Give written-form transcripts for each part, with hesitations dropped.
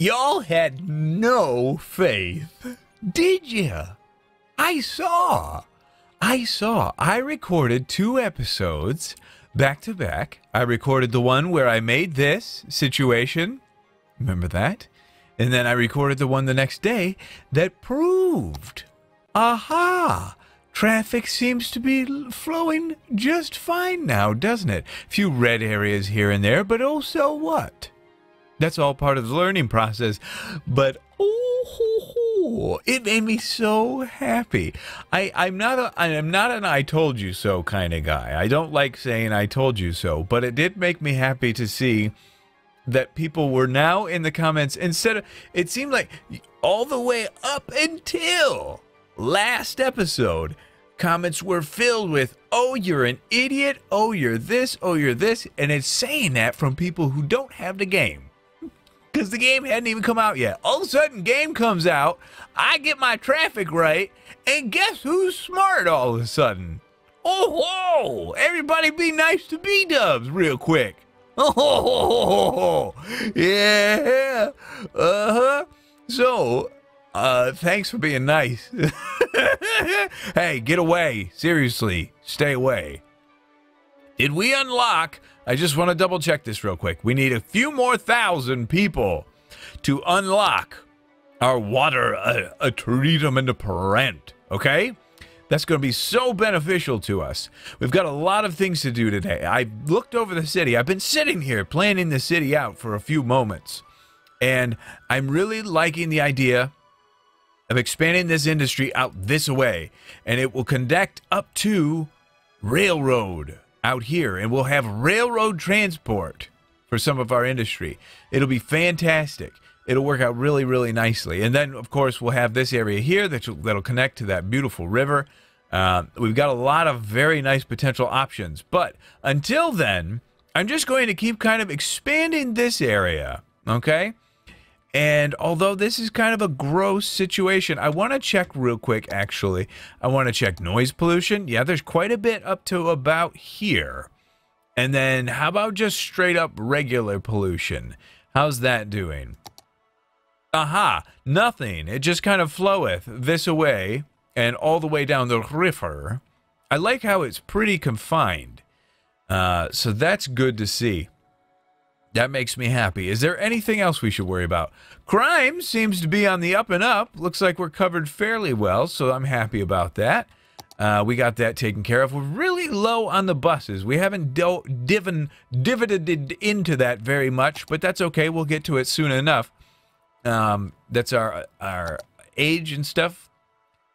Y'all had no faith, did ya? I saw. I recorded 2 episodes back to back. I recorded the one where I made this situation. Remember that? And then I recorded the one the next day that proved, aha, traffic seems to be flowing just fine now, doesn't it? A few red areas here and there, but oh, so what? That's all part of the learning process. But oh, it made me so happy. I'm not an I told you so kind of guy. I don't like saying I told you so, but it did make me happy to see that people were now in the comments instead of, it seemed like all the way up until last episode, comments were filled with, oh, you're an idiot, oh, you're this, and it's saying that from people who don't have the game, because the game hadn't even come out yet. All of a sudden, game comes out, I get my traffic right, and guess who's smart all of a sudden? Oh, everybody be nice to B-dubs real quick. Oh, yeah, uh-huh. So, thanks for being nice. Hey, get away. Seriously, stay away. Did we unlock? I just want to double check this real quick. We need a few more thousand people to unlock our water treatment plant, okay? That's going to be so beneficial to us. We've got a lot of things to do today. I looked over the city. I've been sitting here planning the city out for a few moments. And I'm really liking the idea of expanding this industry out this way. And it will connect up to railroad out here. And we'll have railroad transport for some of our industry. It'll be fantastic. It'll work out really, really nicely. And then, of course, we'll have this area here that'll connect to that beautiful river. We've got a lot of very nice potential options. But until then, I'm just going to keep kind of expanding this area, okay? And although this is kind of a gross situation, I want to check real quick, actually. I want to check noise pollution. Yeah, there's quite a bit up to about here. And then how about just straight up regular pollution? How's that doing? Aha, nothing. It just kind of floweth this away and all the way down the river. I like how it's pretty confined. So that's good to see. That makes me happy. Is there anything else we should worry about? Crime seems to be on the up and up. Looks like we're covered fairly well, so I'm happy about that. We got that taken care of. We're really low on the buses. We haven't divided into that very much, but that's okay. We'll get to it soon enough. That's our age and stuff.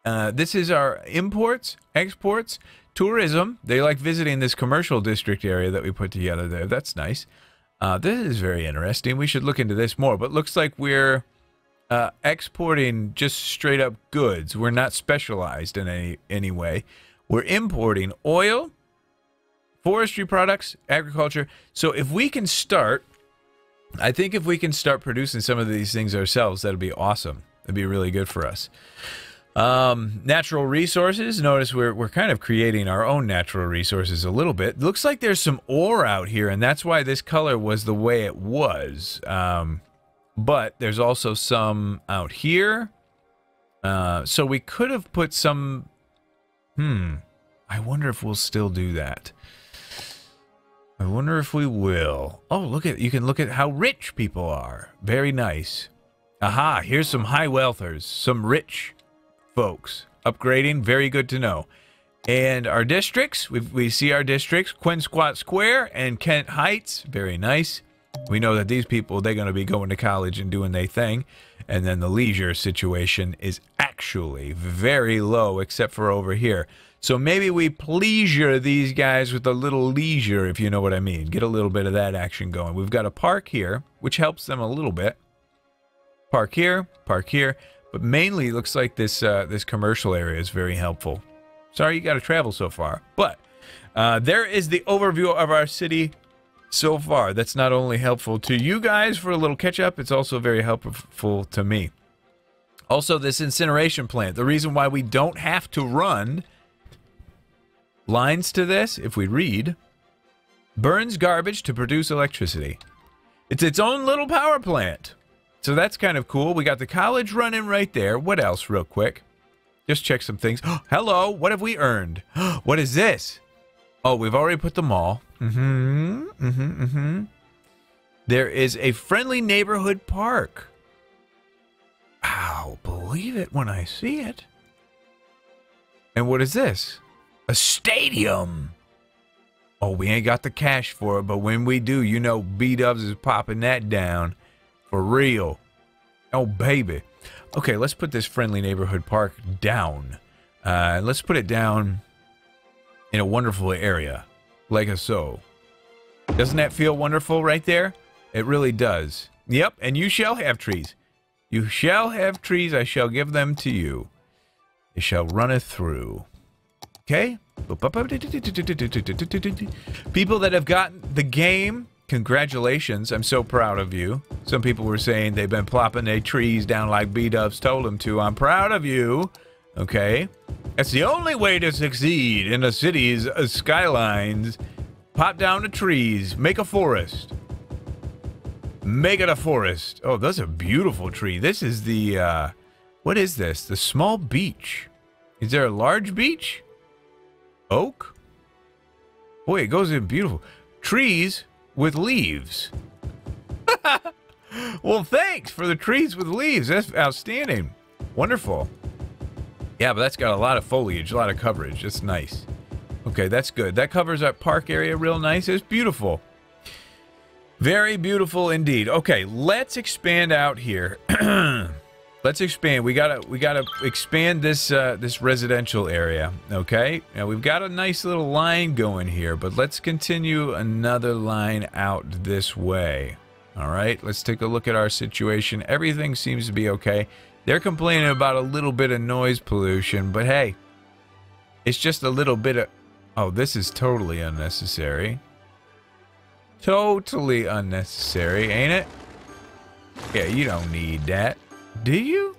This is our imports, exports, tourism. They like visiting this commercial district area that we put together there. That's nice. This is very interesting. We should look into this more, but looks like we're exporting just straight up goods. We're not specialized in any way. We're importing oil, forestry products, agriculture. So if we can start, I think if we can start producing some of these things ourselves, that'd be awesome. That'd be really good for us. Natural resources. Notice we're kind of creating our own natural resources a little bit. Looks like there's some ore out here, and that's why this color was the way it was. But there's also some out here. So we could have put some... I wonder if we'll still do that. I wonder if we will. Oh, look at, you can look at how rich people are. Very nice. Aha, here's some high wealthers, some rich folks. Upgrading, very good to know. And our districts, we see our districts, Quinnsquat Square and Kent Heights. Very nice. We know that these people, they're going to be going to college and doing their thing. And then the leisure situation is actually very low, except for over here. So maybe we pleasure these guys with a little leisure, if you know what I mean. Get a little bit of that action going. We've got a park here, which helps them a little bit. Park here, but mainly it looks like this this commercial area is very helpful. Sorry you got to travel so far, but there is the overview of our city so far. That's not only helpful to you guys for a little catch-up, it's also very helpful to me. Also, this incineration plant, the reason why we don't have to run... lines to this, if we read, burns garbage to produce electricity. It's its own little power plant. So that's kind of cool. We got the college running right there. What else real quick? Just check some things. Hello, what have we earned? What is this? Oh, we've already put the mall. There is a friendly neighborhood park. I'll believe it when I see it. And what is this? A stadium. Oh, we ain't got the cash for it, but when we do, you know B-dubs is popping that down. For real. Oh, baby. Okay, let's put this friendly neighborhood park down. Let's put it down in a wonderful area. Like so. Doesn't that feel wonderful right there? It really does. Yep, and you shall have trees. You shall have trees. I shall give them to you. They shall runneth through. Okay? People that have gotten the game, congratulations. I'm so proud of you. Some people were saying they've been plopping their trees down like B-dubs told them to. I'm proud of you. Okay? That's the only way to succeed in a city's skylines. Pop down the trees. Make a forest. Make it a forest. Oh, that's a beautiful tree. This is the, what is this? The small beach. Is there a large beach? Oak? Boy, it goes in beautiful. Trees with leaves. Well, thanks for the trees with leaves. That's outstanding. Wonderful. Yeah, but that's got a lot of foliage, a lot of coverage. It's nice. Okay, that's good. That covers our park area real nice. It's beautiful. Very beautiful indeed. Okay, let's expand out here. Let's expand. We gotta expand this this residential area. Okay, now we've got a nice little line going here, but let's continue another line out this way. All right, let's take a look at our situation. Everything seems to be okay. They're complaining about a little bit of noise pollution, but hey, it's just a little bit of. Oh, this is totally unnecessary. Totally unnecessary, ain't it? Yeah, you don't need that. Do you?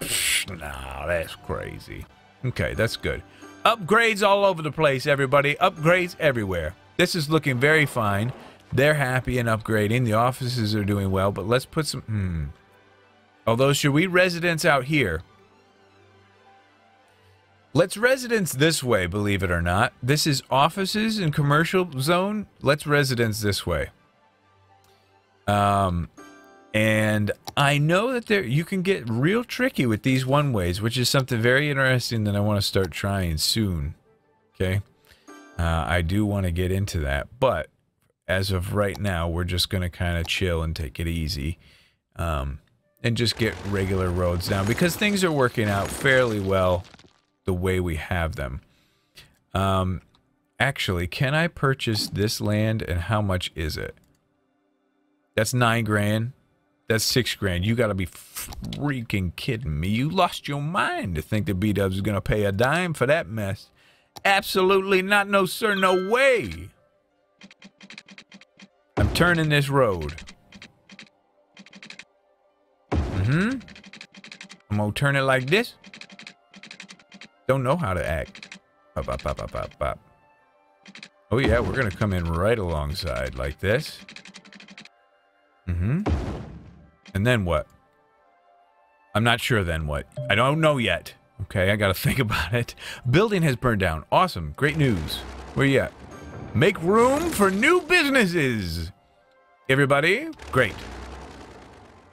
Psh, nah, that's crazy. Okay, that's good. Upgrades all over the place, everybody. Upgrades everywhere. This is looking very fine. They're happy and upgrading. The offices are doing well, but let's put some... Although, should we residence out here? Let's residence this way, believe it or not. This is offices and commercial zone. Let's residence this way. And I know that there you can get real tricky with these one ways, which is something very interesting that I want to start trying soon. Okay, I do want to get into that, but as of right now, we're just going to kind of chill and take it easy, and just get regular roads down because things are working out fairly well the way we have them. Actually, can I purchase this land and how much is it? That's 9 grand. That's 6 grand. You gotta be freaking kidding me. You lost your mind to think that B-dubs is gonna pay a dime for that mess. Absolutely not. No, sir. No way. I'm turning this road. I'm gonna turn it like this. Don't know how to act. Bop, bop, bop, bop, bop, bop. Oh, yeah. We're gonna come in right alongside like this. And then what? I'm not sure then what. I don't know yet. Okay, I gotta think about it. Building has burned down. Awesome. Great news. Where you at? Make room for new businesses. Everybody? Great.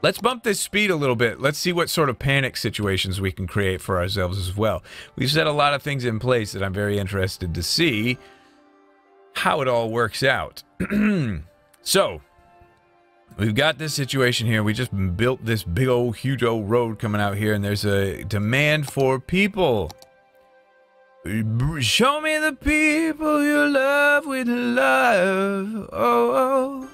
Let's bump this speed a little bit. Let's see what sort of panic situations we can create for ourselves as well. We've set a lot of things in place that I'm very interested to see how it all works out. So... we've got this situation here. We just built this big old, huge old road coming out here, and there's a demand for people. Show me the people you love with love. Oh,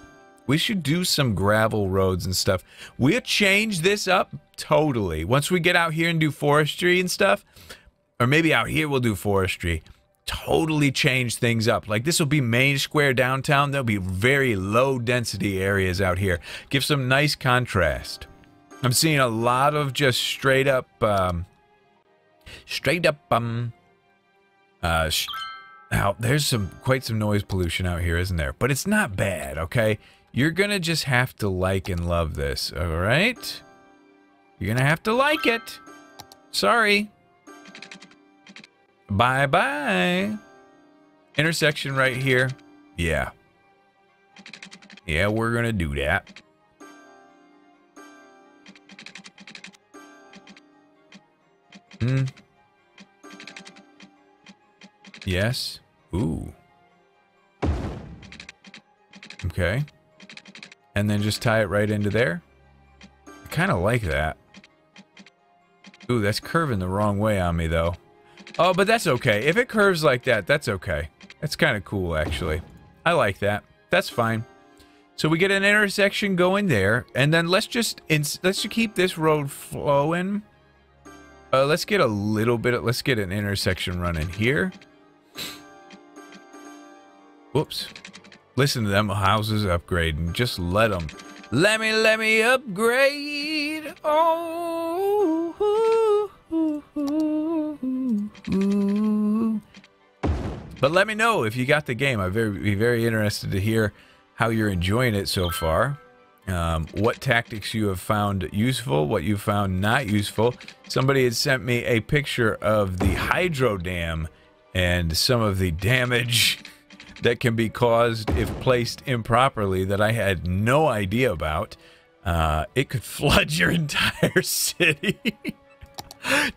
we should do some gravel roads and stuff. We'll change this up totally. Once we get out here and do forestry and stuff, or maybe out here we'll do forestry. Totally change things up. Like this will be main square downtown. There'll be very low density areas out here. Give some nice contrast. I'm seeing a lot of just straight up, there's quite some noise pollution out here, isn't there? But it's not bad, okay? You're gonna just have to like and love this, all right? You're gonna have to like it. Sorry. Bye-bye. Intersection right here. Yeah. Yeah, we're gonna do that. Hmm. Yes. Ooh. Okay. And then just tie it right into there. I kind of like that. Ooh, that's curving the wrong way on me, though. Oh, but that's okay. If it curves like that, that's okay. That's kind of cool, actually. I like that. That's fine. So we get an intersection going there, and then let's just keep this road flowing. Let's get a little bit of, let's get an intersection running here. Whoops. Listen to them houses upgrading. Just let them. Let me upgrade. Oh. But let me know if you got the game. I'd be very interested to hear how you're enjoying it so far. What tactics you have found useful, what you found not useful. Somebody had sent me a picture of the hydro dam and some of the damage that can be caused if placed improperly that I had no idea about. It could flood your entire city.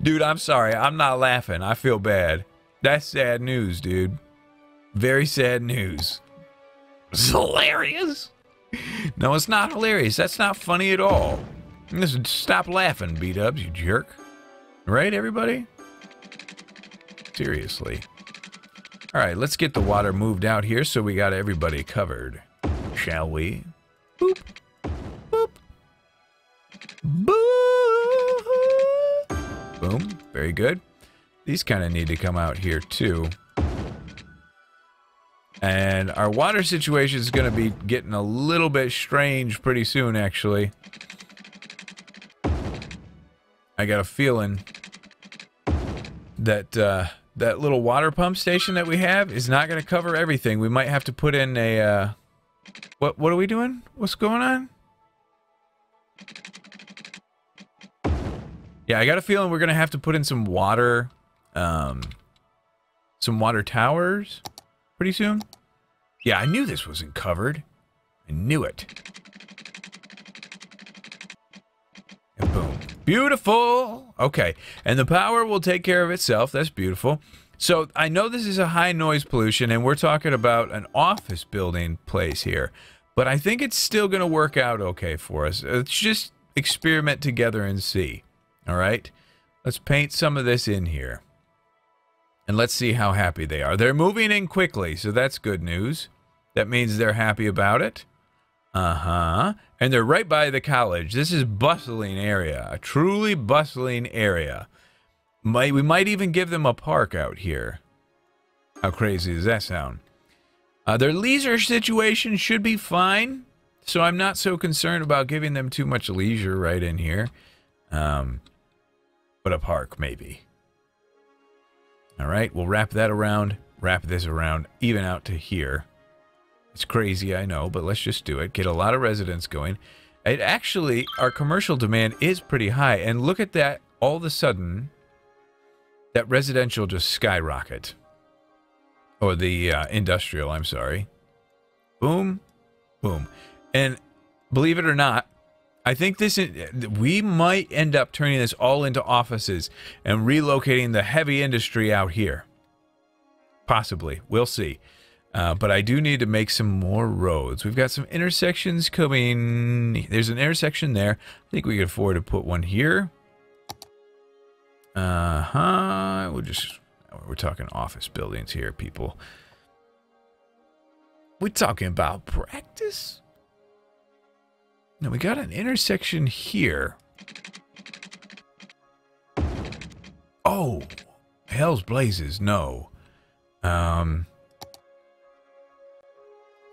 Dude, I'm sorry. I'm not laughing. I feel bad. That's sad news, dude. Very sad news. It's hilarious. No, it's not hilarious. That's not funny at all. Listen, stop laughing, B-dubs, you jerk. Right, everybody? Seriously. All right, let's get the water moved out here so we got everybody covered. Shall we? Boop. Boop. Boop. Boom. Very good. These kind of need to come out here, too. And our water situation is going to be getting a little bit strange pretty soon, actually. I got a feeling that that little water pump station that we have is not going to cover everything. We might have to put in a... What are we doing? What's going on? Yeah, I got a feeling we're going to have to put in some water towers pretty soon. Yeah, I knew this wasn't covered. I knew it. And boom. Beautiful! Okay, and the power will take care of itself. That's beautiful. So, I know this is a high noise pollution, and we're talking about an office building place here. But I think it's still going to work out okay for us. Let's just experiment together and see. Alright? Let's paint some of this in here. And let's see how happy they are. They're moving in quickly, so that's good news. That means they're happy about it. Uh-huh. And they're right by the college. This is a bustling area. A truly bustling area. We might even give them a park out here. How crazy does that sound? Their leisure situation should be fine. So I'm not so concerned about giving them too much leisure right in here. But a park, maybe. Alright, we'll wrap that around, wrap this around, even out to here. It's crazy, I know, but let's just do it. Get a lot of residents going. It actually, our commercial demand is pretty high, and look at that, all of a sudden, that residential just skyrocket. Or the industrial, I'm sorry. Boom, boom. And believe it or not, I think this is, we might end up turning this all into offices and relocating the heavy industry out here. Possibly. We'll see. But I do need to make some more roads. We've got some intersections coming. There's an intersection there. I think we can afford to put one here. Uh-huh. We'll just, we're talking office buildings here, people. We're talking about practice? Now, we got an intersection here. Oh, hell's blazes, no.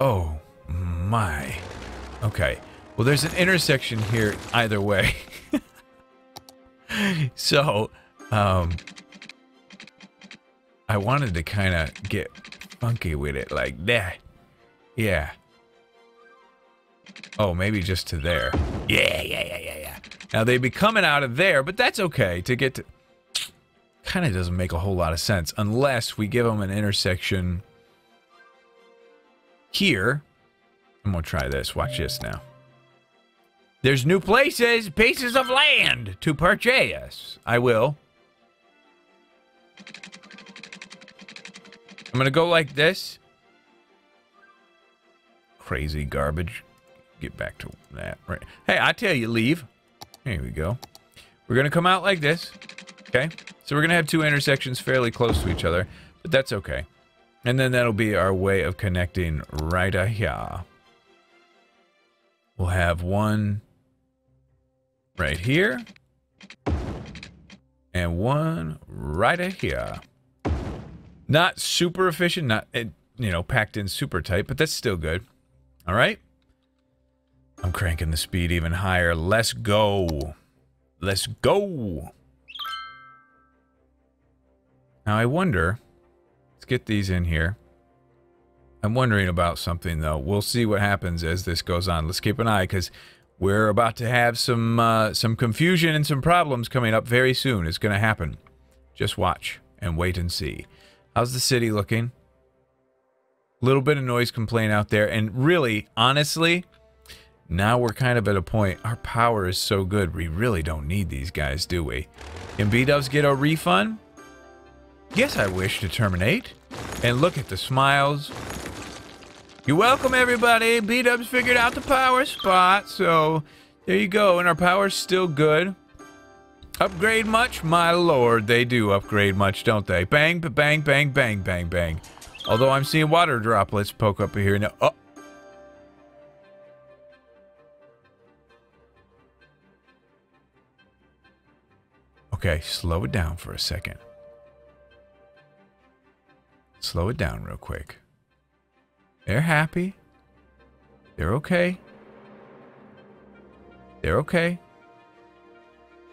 Oh, my. Okay. Well, there's an intersection here either way. So, I wanted to kind of get funky with it like that. Yeah. Oh, maybe just to there. Yeah. Now they'd be coming out of there, but that's okay to get to... Kind of doesn't make a whole lot of sense unless we give them an intersection here. I'm gonna try this. Watch this now. There's new places, pieces of land to purchase. I will. I'm gonna go like this. Crazy garbage. Get back to that. Right. Hey, I tell you, leave. Here we go. We're gonna come out like this. Okay. So we're going to have two intersections fairly close to each other, but that's okay. And then that'll be our way of connecting right here. We'll have one right here and one right here. Not super efficient, not, you know, packed in super tight, but that's still good. All right. I'm cranking the speed even higher. Let's go. Let's go. Now I wonder, let's get these in here. I'm wondering about something though. We'll see what happens as this goes on. Let's keep an eye because we're about to have some confusion and some problems coming up very soon. It's going to happen. Just watch and wait and see. How's the city looking? A little bit of noise complaint out there. And really, honestly, now we're kind of at a point. Our power is so good. We really don't need these guys, do we? Can B-dubs get a refund? Yes, I wish to terminate. And look at the smiles. You're welcome, everybody. B-dubs figured out the power spot, so there you go. And our power's still good. Upgrade much? My lord, they do upgrade much, don't they? Bang, bang, bang, bang, bang, bang. Although I'm seeing water droplets poke up here now. Oh. Okay, slow it down for a second. Slow it down real quick. They're happy. They're okay. They're okay.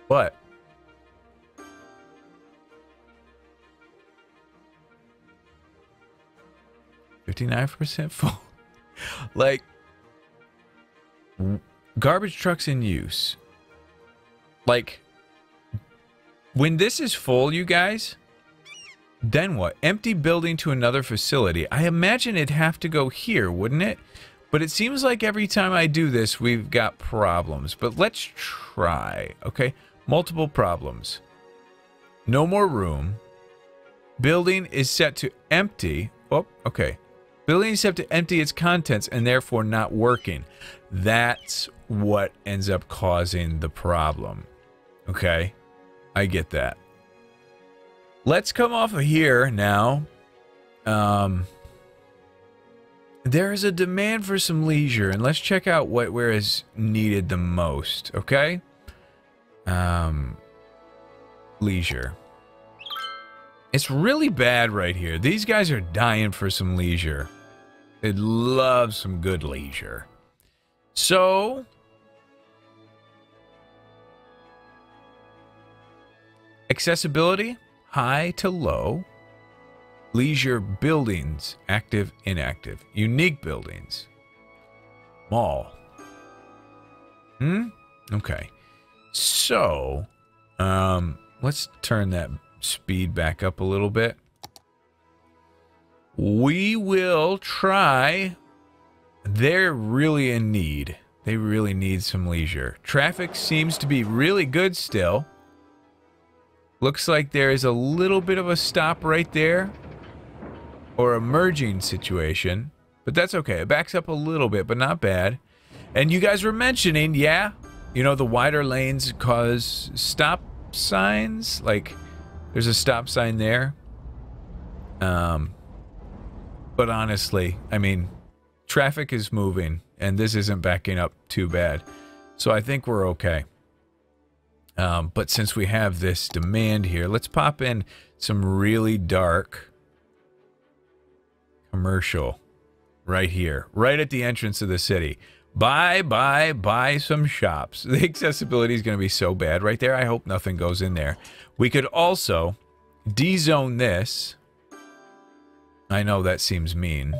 But ...59% full. Like, garbage trucks in use. Like, when this is full, you guys... Then what? Empty building to another facility. I imagine it'd have to go here, wouldn't it? But it seems like every time I do this, we've got problems. But let's try, okay? Multiple problems. No more room. Building is set to empty. Oh, okay. Building is set to empty its contents and therefore not working. That's what ends up causing the problem. Okay? I get that. Let's come off of here now. There is a demand for some leisure, and let's check out where is needed the most, okay? Leisure. It's really bad right here. These guys are dying for some leisure. They'd love some good leisure. So... accessibility? High to low, leisure buildings, active, inactive, unique buildings, mall. Okay. So, let's turn that speed back up a little bit. We will try. They're really in need. They really need some leisure. Traffic seems to be really good still. Looks like there is a little bit of a stop right there. Or a merging situation. But that's okay. It backs up a little bit, but not bad. And you guys were mentioning, yeah, you know, the wider lanes cause stop signs. Like, there's a stop sign there. But honestly, I mean, traffic is moving. And this isn't backing up too bad. So I think we're okay. But since we have this demand here, let's pop in some really dark commercial right here, right at the entrance of the city. Buy some shops. The accessibility is going to be so bad right there. I hope nothing goes in there. We could also dezone this. I know that seems mean.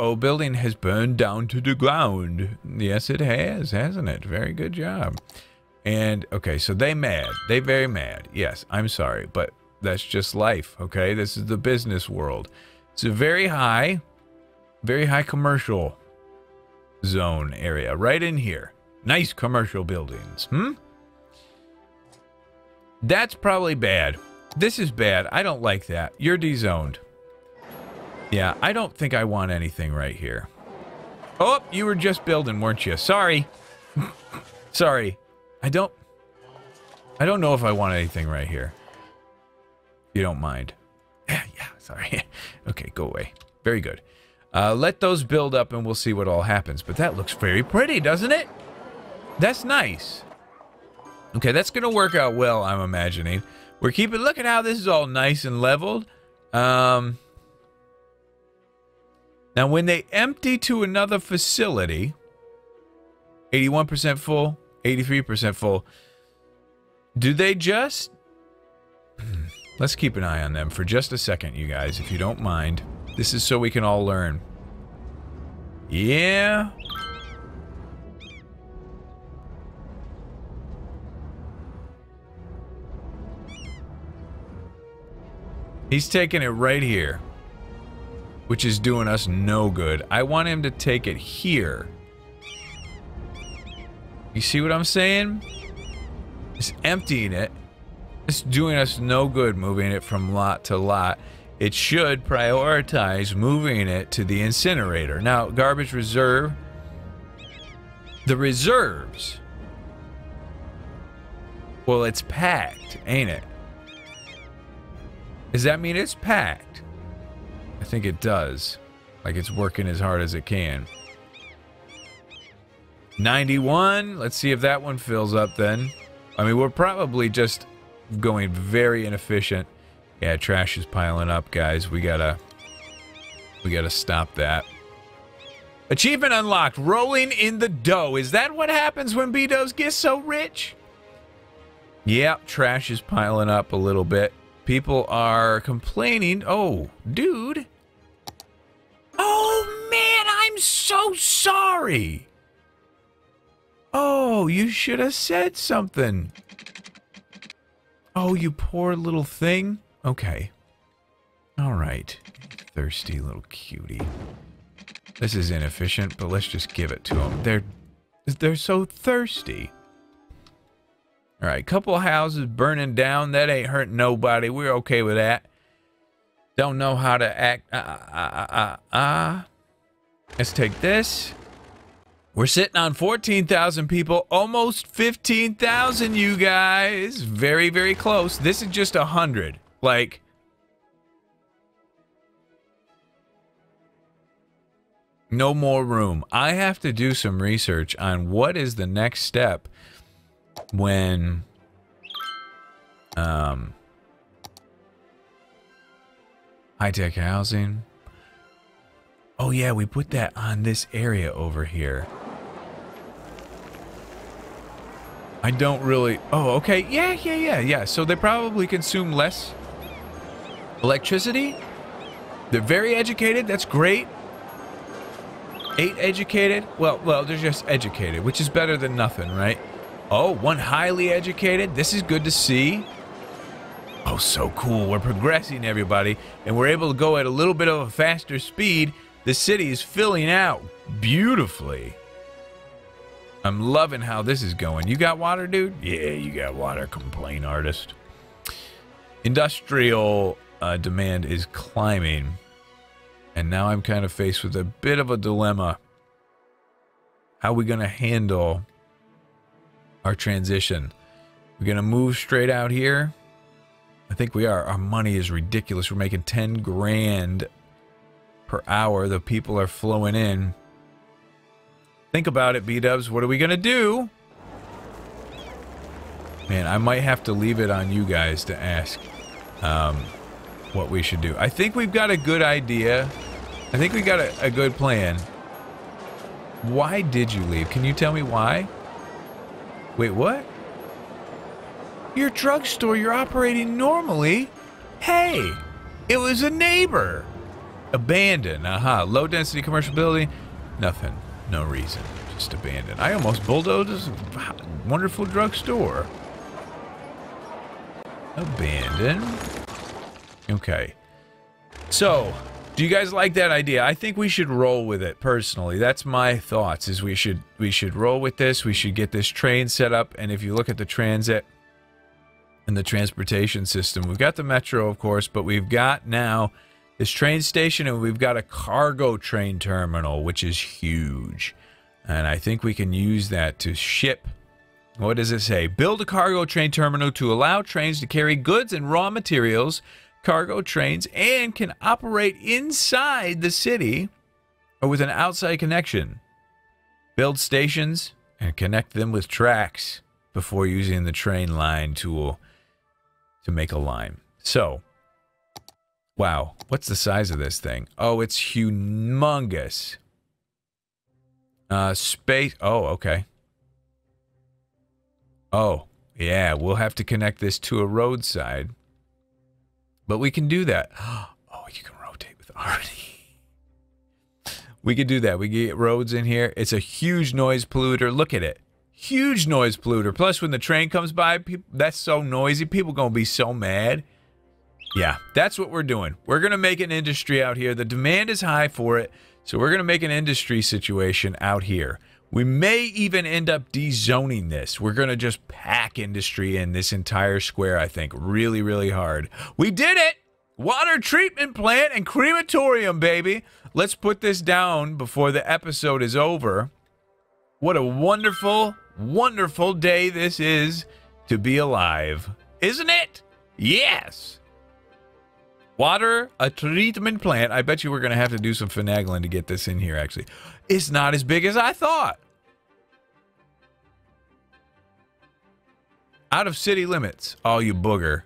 Oh, building has burned down to the ground. Yes, it has, hasn't it? Very good job. And, okay, so they mad. They very mad. Yes, I'm sorry, but that's just life, okay? This is the business world. It's a very high commercial zone area. Right in here. Nice commercial buildings, hmm? That's probably bad. This is bad. I don't like that. You're de-zoned. Yeah, I don't think I want anything right here. Oh, you were just building, weren't you? Sorry. Sorry. I don't know if I want anything right here. You don't mind. Yeah, sorry. Okay, go away. Very good. Let those build up and we'll see what all happens. But that looks very pretty, doesn't it? That's nice. Okay, that's going to work out well, I'm imagining. We're keeping... Look at how this is all nice and leveled. Now, when they empty to another facility, 81% full, 83% full, do they just... Let's keep an eye on them for just a second, you guys, if you don't mind. This is so we can all learn. Yeah. He's taking it right here, which is doing us no good. I want him to take it here. You see what I'm saying? It's emptying it. It's doing us no good moving it from lot to lot. It should prioritize moving it to the incinerator. Now, garbage reserve. The reserves. Well, it's packed, ain't it? Does that mean it's packed? I think it does. Like it's working as hard as it can. 91. Let's see if that one fills up then. I mean, we're probably just going very inefficient. Yeah, trash is piling up, guys. We gotta stop that. Achievement unlocked. Rolling in the dough. Is that what happens when B-dubs get so rich? Yep, trash is piling up a little bit. People are complaining. Oh, dude. Oh, man, I'm so sorry. Oh, you should have said something. Oh, you poor little thing. Okay. All right. Thirsty little cutie. This is inefficient, but let's just give it to them. They're so thirsty. All right, couple houses burning down. That ain't hurting nobody. We're okay with that. Don't know how to act. Let's take this. We're sitting on 14,000 people. Almost 15,000, you guys. Very, very close. This is just 100. Like... no more room. I have to do some research on what is the next step when high-tech housing. Oh yeah, we put that on this area over here. I don't really... oh, okay. Yeah, so they probably consume less electricity. They're very educated. That's great. 8 educated. Well, they're just educated, which is better than nothing, right? Oh, one highly educated. This is good to see. Oh, so cool. We're progressing, everybody. And we're able to go at a little bit of a faster speed. The city is filling out beautifully. I'm loving how this is going. You got water, dude? Yeah, you got water. Complain, artist. Industrial demand is climbing. And now I'm kind of faced with a bit of a dilemma. How are we going to handle... our transition? We're gonna move straight out here. I think we are. Our money is ridiculous. We're making 10 grand per hour. The people are flowing in. Think about it, B-dubs. What are we gonna do? Man, I might have to leave it on you guys to ask what we should do. I think we've got a good idea. I think we got a good plan. Why did you leave? Can you tell me why? Wait, what? Your drugstore, you're operating normally? Hey, it was a neighbor. Abandon. Aha. Low density commercial building. Nothing. No reason. Just abandon. I almost bulldozed this wonderful drugstore. Abandon. Okay. So, do you guys like that idea? I think we should roll with it personally. That's my thoughts, is we should roll with this. We should get this train set up. And if you look at the transit and the transportation system, we've got the metro, of course, but we've got now this train station, and we've got a cargo train terminal, which is huge. And I think we can use that to ship. What does it say? Build a cargo train terminal to allow trains to carry goods and raw materials, cargo trains, and can operate inside the city or with an outside connection. Build stations and connect them with tracks before using the train line tool to make a line. So, wow, what's the size of this thing? Oh, it's humongous. Space. Oh, okay. Oh, yeah, we'll have to connect this to a roadside. But we can do that. Oh, you can rotate with RD. We can do that. We get roads in here. It's a huge noise polluter. Look at it. Huge noise polluter. Plus, when the train comes by, people, that's so noisy. People going to be so mad. Yeah, that's what we're doing. We're going to make an industry out here. The demand is high for it. So we're going to make an industry situation out here. We may even end up de-zoning this. We're going to just pack industry in this entire square, I think, really, really hard. We did it! Water treatment plant and crematorium, baby! Let's put this down before the episode is over. What a wonderful, wonderful day this is to be alive. Isn't it? Yes! Water, a treatment plant. I bet you we're going to have to do some finagling to get this in here, actually. It's not as big as I thought. Out of city limits. Oh, you booger.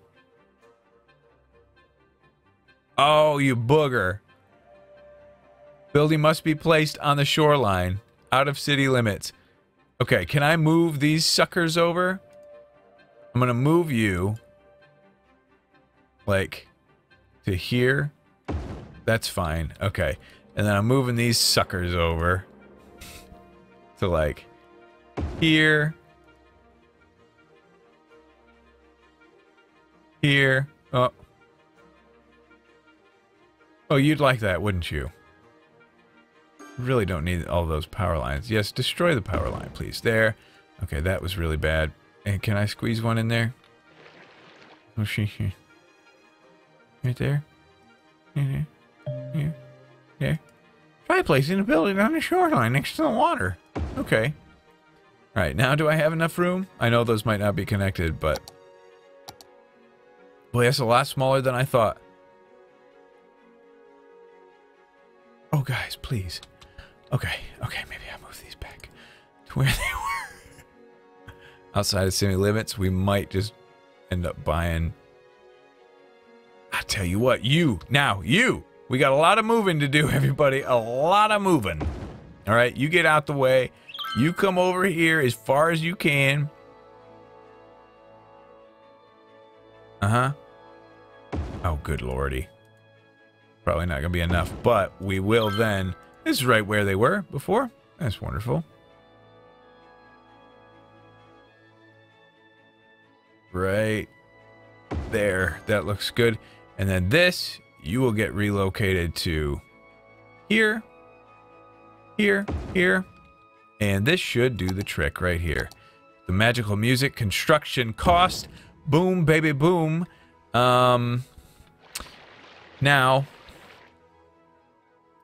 Oh, you booger. Building must be placed on the shoreline. Out of city limits. Okay, can I move these suckers over? I'm going to move you. Like... to here. That's fine. Okay. And then I'm moving these suckers over to like here. Here. Oh. Oh, you'd like that, wouldn't you? Really don't need all those power lines. Yes, destroy the power line, please. There. Okay, that was really bad. And can I squeeze one in there? Oh, she. Right there. Here. Here. There. Try placing a building on the shoreline next to the water. Okay. Alright, now do I have enough room? I know those might not be connected, but... boy, that's a lot smaller than I thought. Oh, guys, please. Okay. Okay, maybe I'll move these back to where they were. Outside of city limits, we might just end up buying... I tell you what, you. We got a lot of moving to do, everybody. A lot of moving. All right, you get out the way. You come over here as far as you can. Uh-huh. Oh, good lordy. Probably not going to be enough, but we will then. This is right where they were before. That's wonderful. Right there. That looks good. And then this, you will get relocated to here, here, here, and this should do the trick right here. The magical music, construction cost, boom, baby, boom. Now,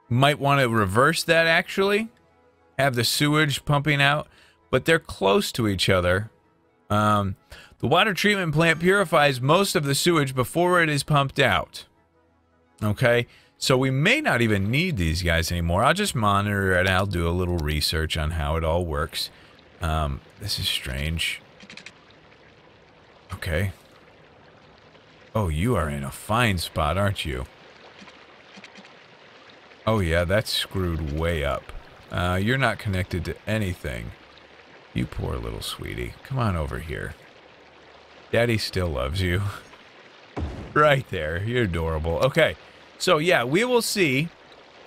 might want to reverse that actually, have the sewage pumping out, but they're close to each other. The water treatment plant purifies most of the sewage before it is pumped out. Okay, so we may not even need these guys anymore. I'll just monitor it. I'll do a little research on how it all works. This is strange. Okay. Oh, you are in a fine spot, aren't you? Oh, yeah, that's screwed way up. You're not connected to anything. You poor little sweetie. Come on over here. Daddy still loves you. Right there. You're adorable. Okay. So yeah, we will see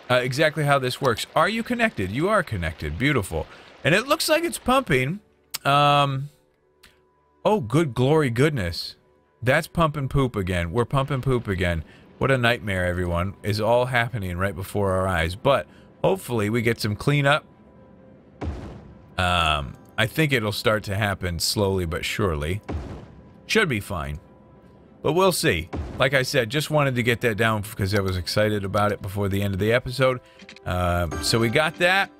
exactly how this works. Are you connected? You are connected. Beautiful. And it looks like it's pumping. Oh, good glory goodness. That's pumping poop again. We're pumping poop again. What a nightmare, everyone. Is all happening right before our eyes. But hopefully we get some cleanup. I think it'll start to happen slowly but surely. Should be fine. But we'll see. Like I said, just wanted to get that down because I was excited about it before the end of the episode. So we got that.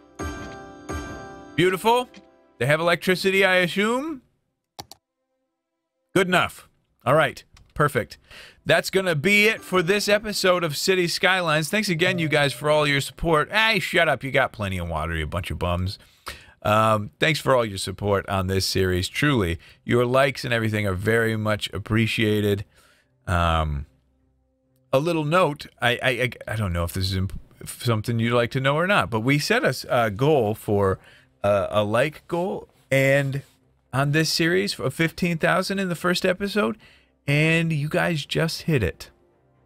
Beautiful. They have electricity, I assume. Good enough. All right. Perfect. That's going to be it for this episode of City Skylines. Thanks again, you guys, for all your support. Hey, shut up. You got plenty of water, you bunch of bums. Thanks for all your support on this series. Truly, your likes and everything are very much appreciated. A little note, I don't know if this is something you'd like to know or not, but we set a goal for a like goal, and on this series for 15,000 in the first episode, and you guys just hit it.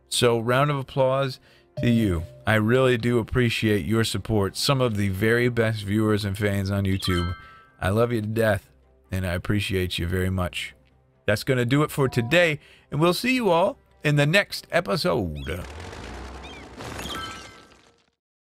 So round of applause to you. I really do appreciate your support. Some of the very best viewers and fans on YouTube. I love you to death, and I appreciate you very much. That's going to do it for today, and we'll see you all in the next episode.